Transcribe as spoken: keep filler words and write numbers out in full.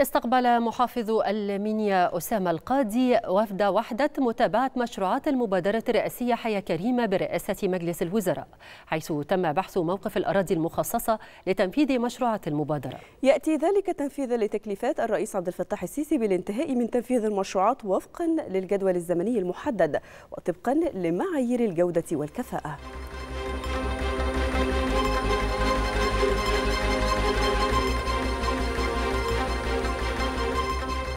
استقبل محافظ المنيا اسامه القاضي وفد وحدة متابعة مشروعات المبادرة الرئاسية حياه كريمه برئاسة مجلس الوزراء، حيث تم بحث موقف الأراضي المخصصة لتنفيذ مشروعات المبادرة. يأتي ذلك تنفيذا لتكليفات الرئيس عبد الفتاح السيسي بالانتهاء من تنفيذ المشروعات وفقا للجدول الزمني المحدد وطبقا لمعايير الجودة والكفاءة.